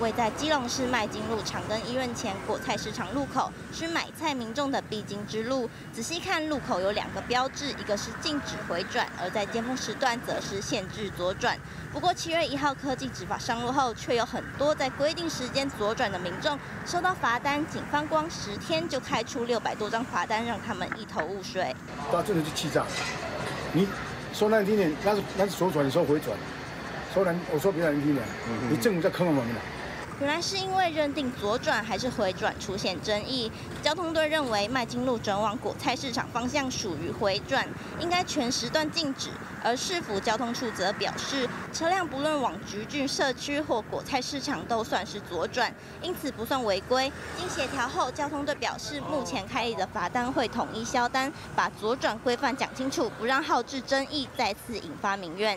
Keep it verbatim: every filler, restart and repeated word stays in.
位在基隆市迈进路长庚医院前果菜市场路口，是买菜民众的必经之路。仔细看，路口有两个标志，一个是禁止回转，而在尖峰时段则是限制左转。不过，七月一号科技执法上路后，却有很多在规定时间左转的民众收到罚单，警方光十天就开出六百多张罚单，让他们一头雾水。到这里就欺诈，你说难听点，那是那是左转，你说回转。 说难，我说比较难听点，你政府在坑我们了。原来是因为认定左转还是回转出现争议，交通队认为迈进路转往果菜市场方向属于回转，应该全时段禁止。而市府交通处则表示，车辆不论往橘郡社区或果菜市场都算是左转，因此不算违规。经协调后，交通队表示，目前开立的罚单会统一销单，把左转规范讲清楚，不让好致争议再次引发民怨。